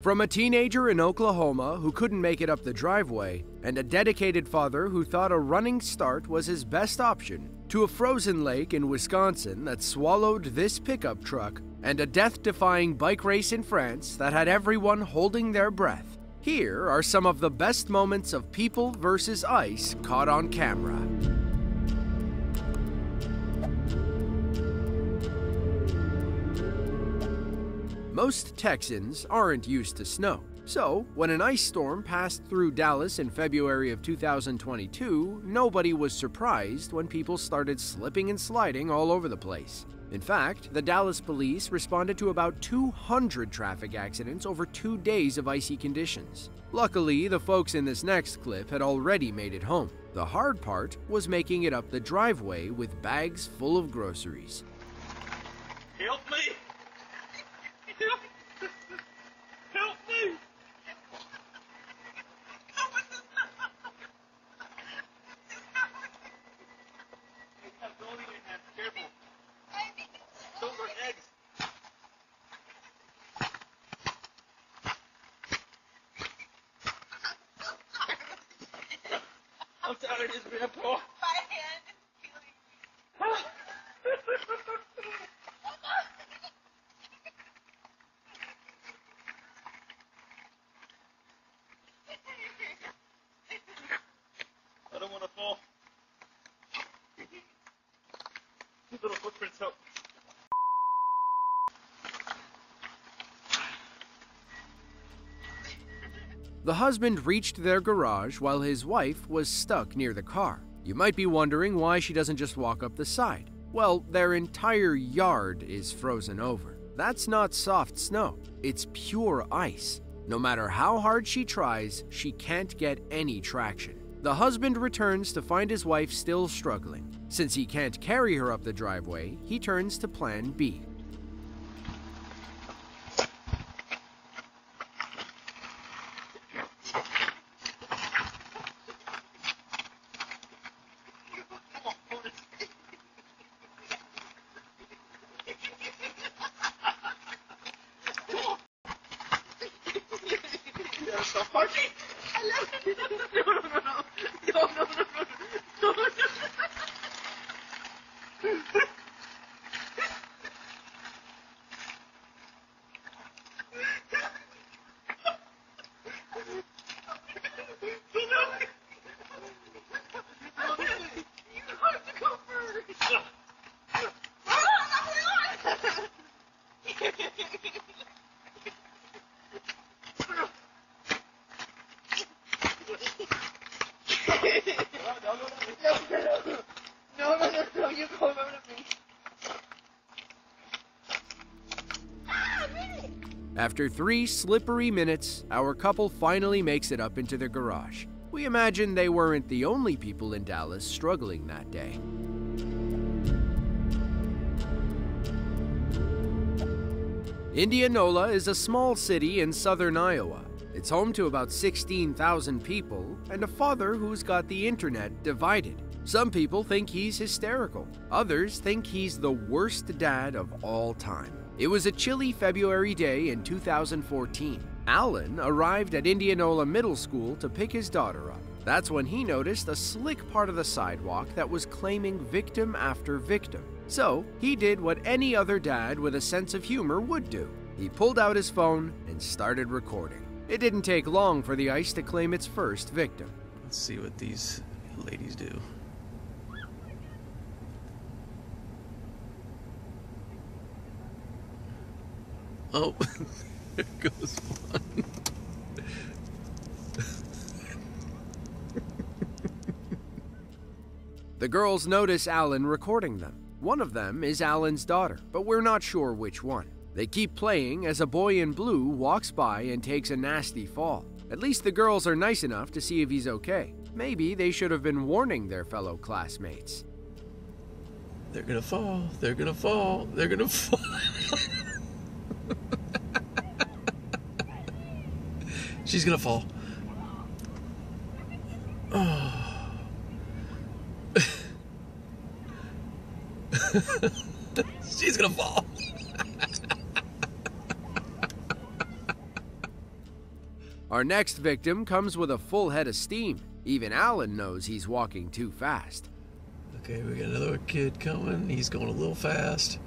From a teenager in Oklahoma who couldn't make it up the driveway, and a dedicated father who thought a running start was his best option, to a frozen lake in Wisconsin that swallowed this pickup truck, and a death-defying bike race in France that had everyone holding their breath. Here are some of the best moments of People vs. Ice caught on camera. Most Texans aren't used to snow, so when an ice storm passed through Dallas in February of 2022, nobody was surprised when people started slipping and sliding all over the place. In fact, the Dallas police responded to about 200 traffic accidents over 2 days of icy conditions. Luckily, the folks in this next clip had already made it home. The hard part was making it up the driveway with bags full of groceries. Help me! Help me! I'm tired of this, grandpa. My hand is feeling me. I don't want to fall. These little footprints help. The husband reached their garage while his wife was stuck near the car. You might be wondering why she doesn't just walk up the side. Well, their entire yard is frozen over. That's not soft snow, it's pure ice. No matter how hard she tries, she can't get any traction. The husband returns to find his wife still struggling. Since he can't carry her up the driveway, he turns to plan B. After 3 slippery minutes, our couple finally makes it up into their garage. We imagine they weren't the only people in Dallas struggling that day. Indianola is a small city in southern Iowa. It's home to about 16,000 people and a father who's got the internet divided. Some people think he's hysterical. Others think he's the worst dad of all time. It was a chilly February day in 2014. Alan arrived at Indianola Middle School to pick his daughter up. That's when he noticed a slick part of the sidewalk that was claiming victim after victim. So he did what any other dad with a sense of humor would do. He pulled out his phone and started recording. It didn't take long for the ice to claim its first victim. Let's see what these ladies do. Oh, there goes one. The girls notice Alan recording them. One of them is Alan's daughter, but we're not sure which one. They keep playing as a boy in blue walks by and takes a nasty fall. At least the girls are nice enough to see if he's okay. Maybe they should have been warning their fellow classmates. They're gonna fall, they're gonna fall, they're gonna fall. She's gonna fall. Oh. She's gonna fall. Our next victim comes with a full head of steam. Even Alan knows he's walking too fast. Okay, we got another kid coming. He's going a little fast.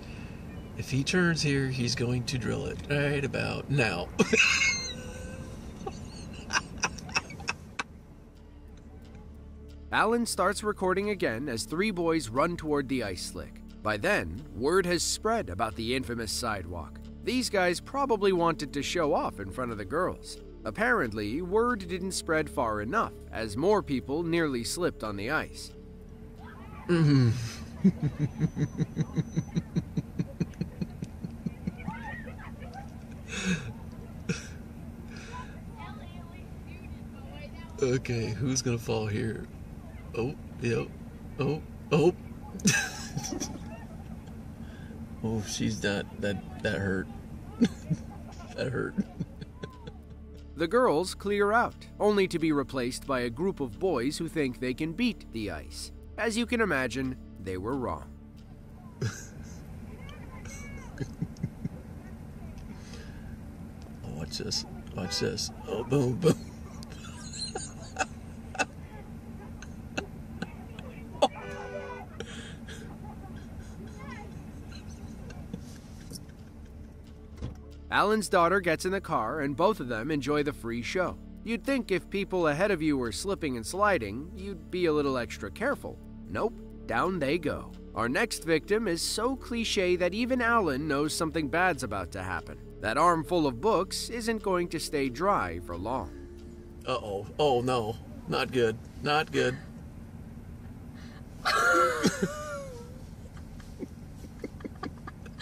If he turns here, he's going to drill it right about now. Alan starts recording again as three boys run toward the ice slick. By then, word has spread about the infamous sidewalk. These guys probably wanted to show off in front of the girls. Apparently, word didn't spread far enough, as more people nearly slipped on the ice. Okay, who's gonna fall here? Oh, yep. Yeah, oh. Oh, she's not. That hurt. That hurt. The girls clear out, only to be replaced by a group of boys who think they can beat the ice. As you can imagine, they were wrong. Watch this. Watch this. Oh, boom, boom. Alan's daughter gets in the car, and both of them enjoy the free show. You'd think if people ahead of you were slipping and sliding, you'd be a little extra careful. Nope, down they go. Our next victim is so cliché that even Alan knows something bad's about to happen. That armful of books isn't going to stay dry for long. Uh-oh. Oh, no. Not good. Not good.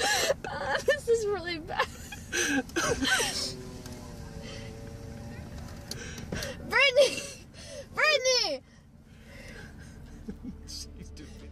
This is really bad. Brittany! Brittany!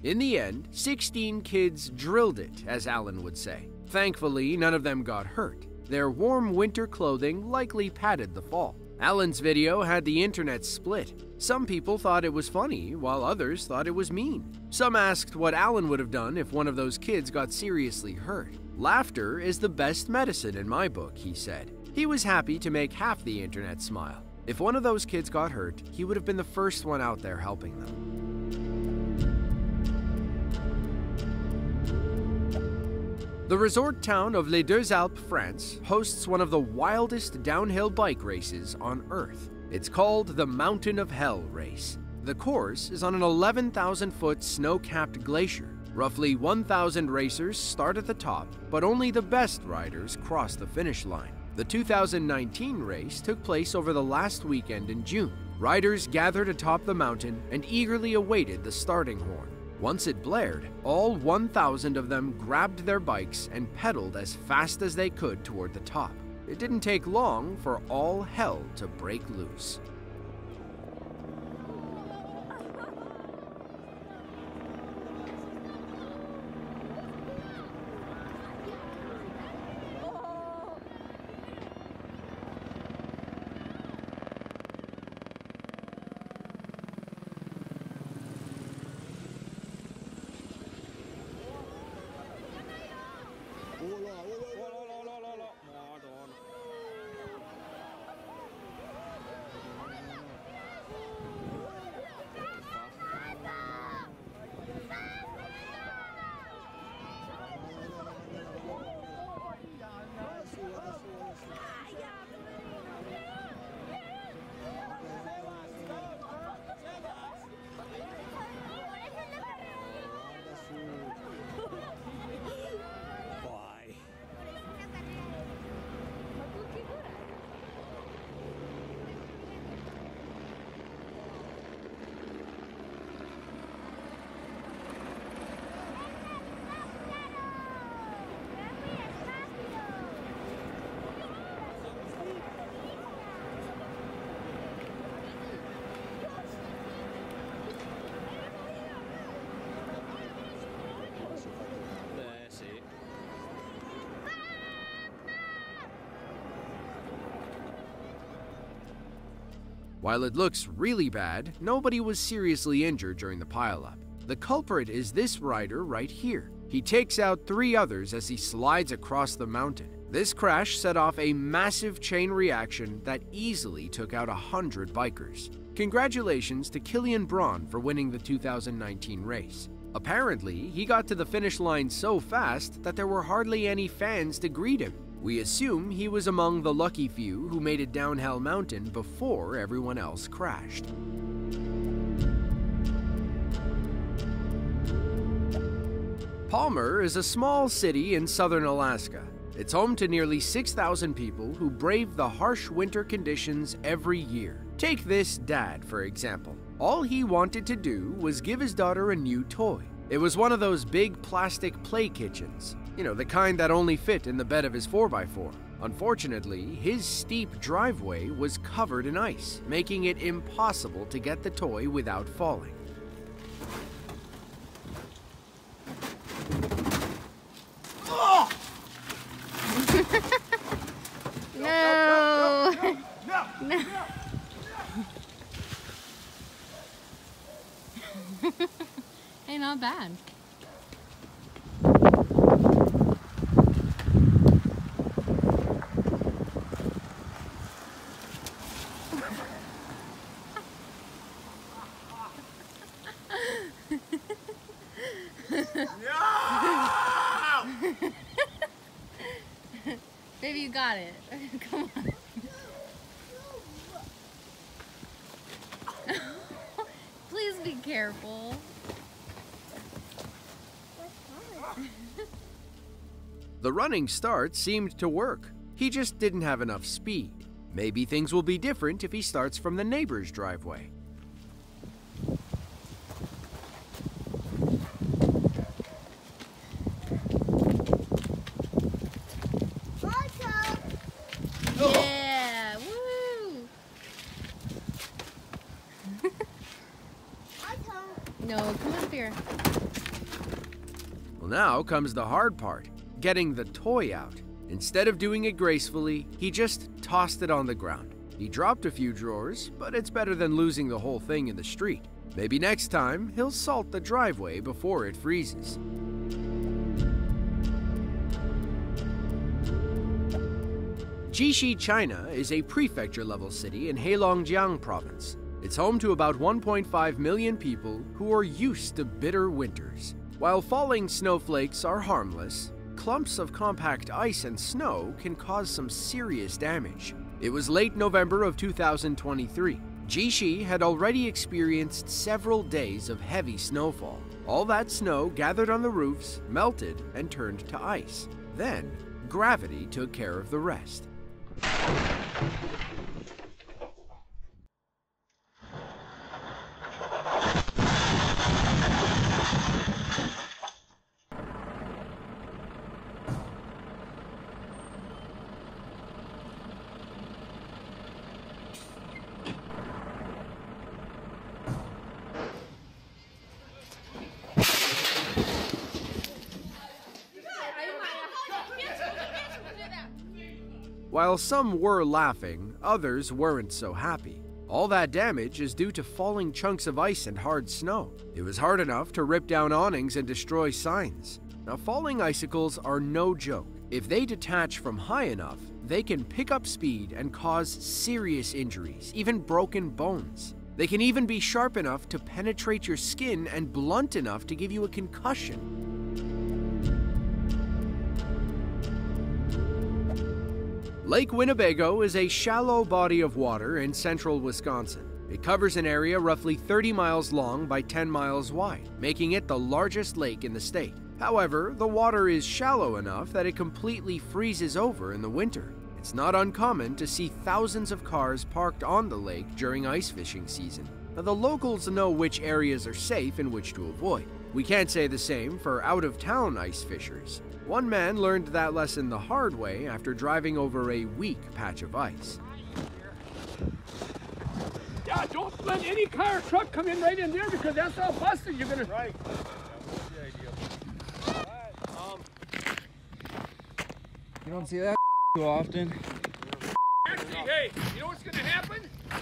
In the end, 16 kids drilled it, as Alan would say. Thankfully, none of them got hurt. Their warm winter clothing likely padded the fall. Alan's video had the internet split. Some people thought it was funny, while others thought it was mean. Some asked what Alan would have done if one of those kids got seriously hurt. Laughter is the best medicine in my book, he said. He was happy to make half the internet smile. If one of those kids got hurt, he would have been the first one out there helping them. The resort town of Les Deux Alpes, France, hosts one of the wildest downhill bike races on Earth. It's called the Mountain of Hell race. The course is on an 11,000-foot snow-capped glacier. Roughly 1,000 racers start at the top, but only the best riders cross the finish line. The 2019 race took place over the last weekend in June. Riders gathered atop the mountain and eagerly awaited the starting horn. Once it blared, all 1,000 of them grabbed their bikes and pedaled as fast as they could toward the top. It didn't take long for all hell to break loose. While it looks really bad, nobody was seriously injured during the pileup. The culprit is this rider right here. He takes out three others as he slides across the mountain. This crash set off a massive chain reaction that easily took out 100 bikers. Congratulations to Killian Braun for winning the 2019 race. Apparently, he got to the finish line so fast that there were hardly any fans to greet him. We assume he was among the lucky few who made it down Hell Mountain before everyone else crashed. Palmer is a small city in southern Alaska. It's home to nearly 6,000 people who brave the harsh winter conditions every year. Take this dad, for example. All he wanted to do was give his daughter a new toy. It was one of those big plastic play kitchens. You know, the kind that only fit in the bed of his 4x4. Unfortunately, his steep driveway was covered in ice, making it impossible to get the toy without falling. Oh! No. No. Hey, not bad. Baby, you got it. Come on. Please be careful. The running start seemed to work. He just didn't have enough speed. Maybe things will be different if he starts from the neighbor's driveway. Now comes the hard part, getting the toy out. Instead of doing it gracefully, he just tossed it on the ground. He dropped a few drawers, but it's better than losing the whole thing in the street. Maybe next time, he'll salt the driveway before it freezes. Jixi, China is a prefecture-level city in Heilongjiang province. It's home to about 1.5 million people who are used to bitter winters. While falling snowflakes are harmless, clumps of compact ice and snow can cause some serious damage. It was late November of 2023. Jixi had already experienced several days of heavy snowfall. All that snow gathered on the roofs, melted, and turned to ice. Then, gravity took care of the rest. While some were laughing, others weren't so happy. All that damage is due to falling chunks of ice and hard snow. It was hard enough to rip down awnings and destroy signs. Now, falling icicles are no joke. If they detach from high enough, they can pick up speed and cause serious injuries, even broken bones. They can even be sharp enough to penetrate your skin and blunt enough to give you a concussion. Lake Winnebago is a shallow body of water in central Wisconsin. It covers an area roughly 30 miles long by 10 miles wide, making it the largest lake in the state. However, the water is shallow enough that it completely freezes over in the winter. It's not uncommon to see thousands of cars parked on the lake during ice fishing season. Now, the locals know which areas are safe and which to avoid. We can't say the same for out-of-town ice fishers. One man learned that lesson the hard way after driving over a weak patch of ice. Yeah, don't let any car or truck come in right in there because that's all busted. You're gonna. Right. That's the idea. All right. You don't see that too often. Actually, hey, you know what's gonna happen? You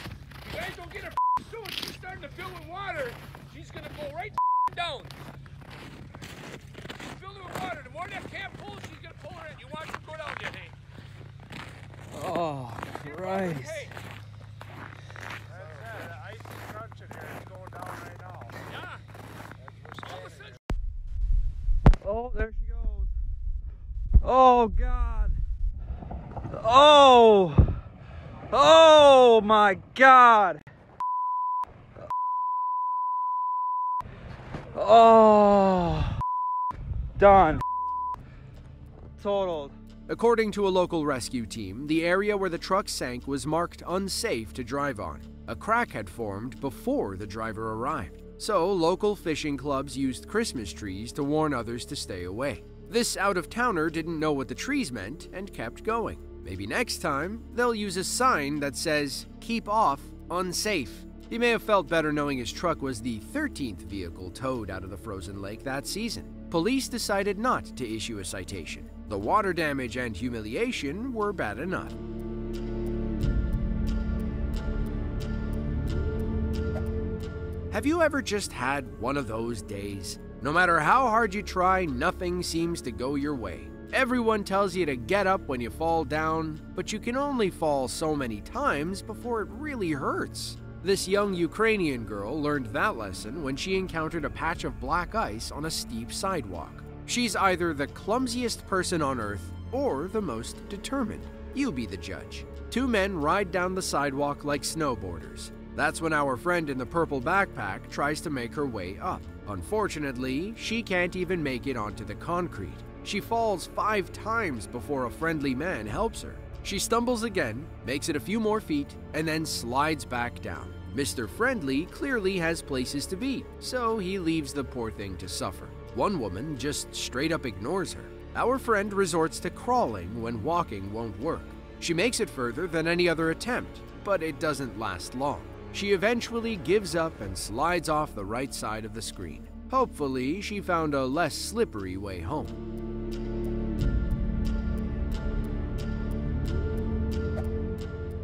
guys don't get a soon. She's starting to fill with water. She's gonna go right down. keep building with water. The more that cat pulls, she's gonna pull her in. You watch her go down there, hey? Oh, Christ. Hey. That's it. The ice is crunching here. It's going down right now. Yeah. All of a sudden. Oh, there she goes. Oh, God. Oh. Oh, my God. Oh, done. Totaled. According to a local rescue team, the area where the truck sank was marked unsafe to drive on. A crack had formed before the driver arrived, so local fishing clubs used Christmas trees to warn others to stay away. This out-of-towner didn't know what the trees meant and kept going. Maybe next time, they'll use a sign that says, "Keep off, unsafe." He may have felt better knowing his truck was the 13th vehicle towed out of the frozen lake that season. Police decided not to issue a citation. The water damage and humiliation were bad enough. Have you ever just had one of those days? No matter how hard you try, nothing seems to go your way. Everyone tells you to get up when you fall down, but you can only fall so many times before it really hurts. This young Ukrainian girl learned that lesson when she encountered a patch of black ice on a steep sidewalk. She's either the clumsiest person on earth or the most determined. You be the judge. Two men ride down the sidewalk like snowboarders. That's when our friend in the purple backpack tries to make her way up. Unfortunately, she can't even make it onto the concrete. She falls 5 times before a friendly man helps her. She stumbles again, makes it a few more feet, and then slides back down. Mr. Friendly clearly has places to be, so he leaves the poor thing to suffer. One woman just straight up ignores her. Our friend resorts to crawling when walking won't work. She makes it further than any other attempt, but it doesn't last long. She eventually gives up and slides off the right side of the screen. Hopefully, she found a less slippery way home.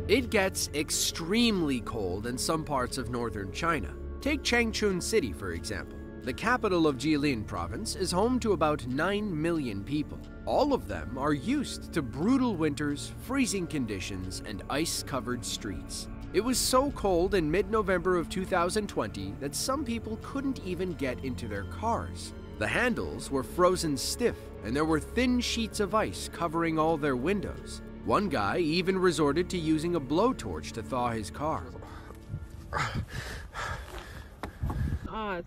It gets extremely cold in some parts of northern China. Take Changchun City, for example. The capital of Jilin province is home to about 9 million people. All of them are used to brutal winters, freezing conditions, and ice-covered streets. It was so cold in mid-November of 2020 that some people couldn't even get into their cars. The handles were frozen stiff, and there were thin sheets of ice covering all their windows. One guy even resorted to using a blowtorch to thaw his car. Now,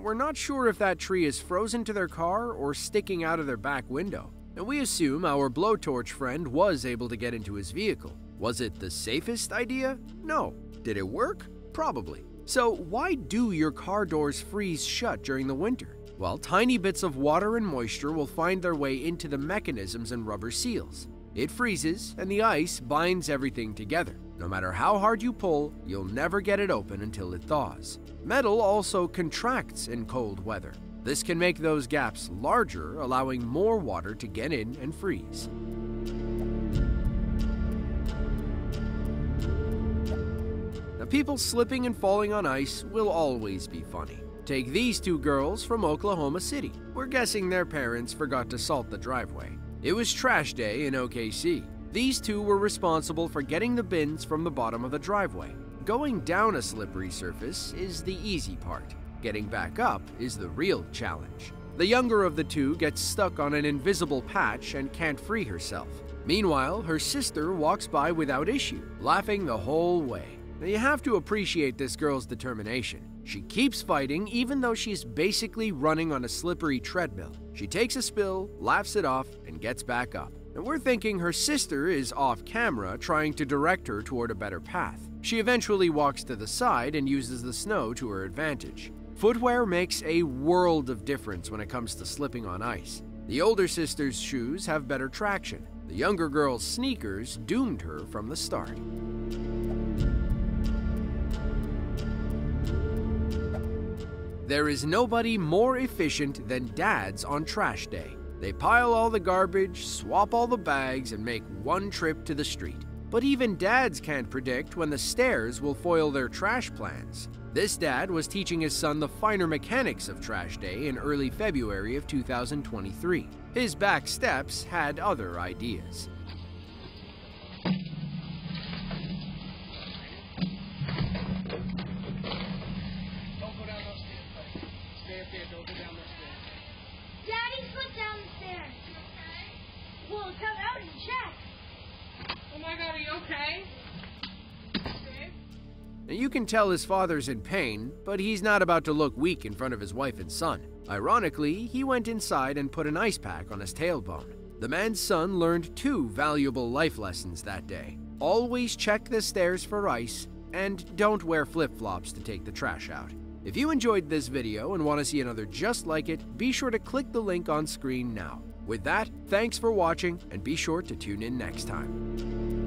we're not sure if that tree is frozen to their car or sticking out of their back window, and we assume our blowtorch friend was able to get into his vehicle. Was it the safest idea? No. Did it work? Probably. So why do your car doors freeze shut during the winter? Well, tiny bits of water and moisture will find their way into the mechanisms and rubber seals. It freezes, and the ice binds everything together. No matter how hard you pull, you'll never get it open until it thaws. Metal also contracts in cold weather. This can make those gaps larger, allowing more water to get in and freeze. Now, people slipping and falling on ice will always be funny. Take these two girls from Oklahoma City. We're guessing their parents forgot to salt the driveway. It was trash day in OKC. These two were responsible for getting the bins from the bottom of the driveway. Going down a slippery surface is the easy part. Getting back up is the real challenge. The younger of the two gets stuck on an invisible patch and can't free herself. Meanwhile, her sister walks by without issue, laughing the whole way. Now, you have to appreciate this girl's determination. She keeps fighting even though she's basically running on a slippery treadmill. She takes a spill, laughs it off, and gets back up. And we're thinking her sister is off camera trying to direct her toward a better path. She eventually walks to the side and uses the snow to her advantage. Footwear makes a world of difference when it comes to slipping on ice. The older sister's shoes have better traction. The younger girl's sneakers doomed her from the start. There is nobody more efficient than dads on trash day. They pile all the garbage, swap all the bags, and make one trip to the street. But even dads can't predict when the stairs will foil their trash plans. This dad was teaching his son the finer mechanics of trash day in early February of 2023. His back steps had other ideas. You can tell his father's in pain, but he's not about to look weak in front of his wife and son. Ironically, he went inside and put an ice pack on his tailbone. The man's son learned two valuable life lessons that day. Always check the stairs for ice, and don't wear flip-flops to take the trash out. If you enjoyed this video and want to see another just like it, be sure to click the link on screen now. With that, thanks for watching, and be sure to tune in next time.